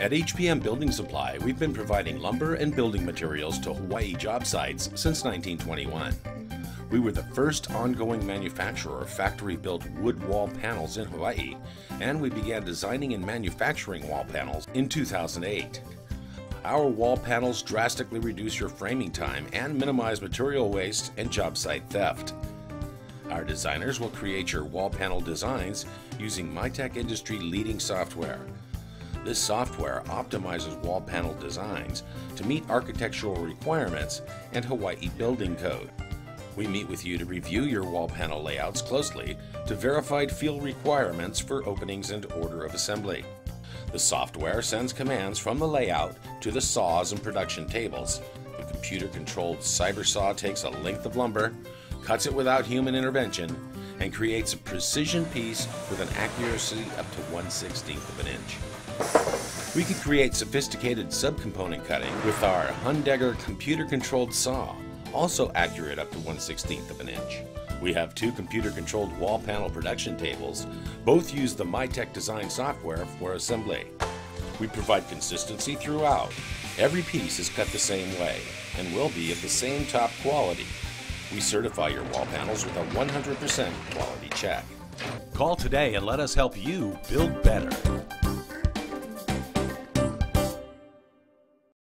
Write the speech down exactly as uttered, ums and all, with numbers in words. At H P M Building Supply, we've been providing lumber and building materials to Hawaii job sites since nineteen twenty-one. We were the first ongoing manufacturer of factory-built wood wall panels in Hawaii, and we began designing and manufacturing wall panels in two thousand eight. Our wall panels drastically reduce your framing time and minimize material waste and job site theft. Our designers will create your wall panel designs using MiTek industry-leading software. This software optimizes wall panel designs to meet architectural requirements and Hawaii building code. We meet with you to review your wall panel layouts closely to verify field requirements for openings and order of assembly. The software sends commands from the layout to the saws and production tables. The computer-controlled CyberSaw takes a length of lumber, cuts it without human intervention, and creates a precision piece with an accuracy up to one sixteenth of an inch. We can create sophisticated subcomponent cutting with our Hundegger computer-controlled saw, also accurate up to one sixteenth of an inch. We have two computer-controlled wall panel production tables. Both use the MiTek design software for assembly. We provide consistency throughout. Every piece is cut the same way and will be of the same top quality. We certify your wall panels with a one hundred percent quality check. Call today and let us help you build better.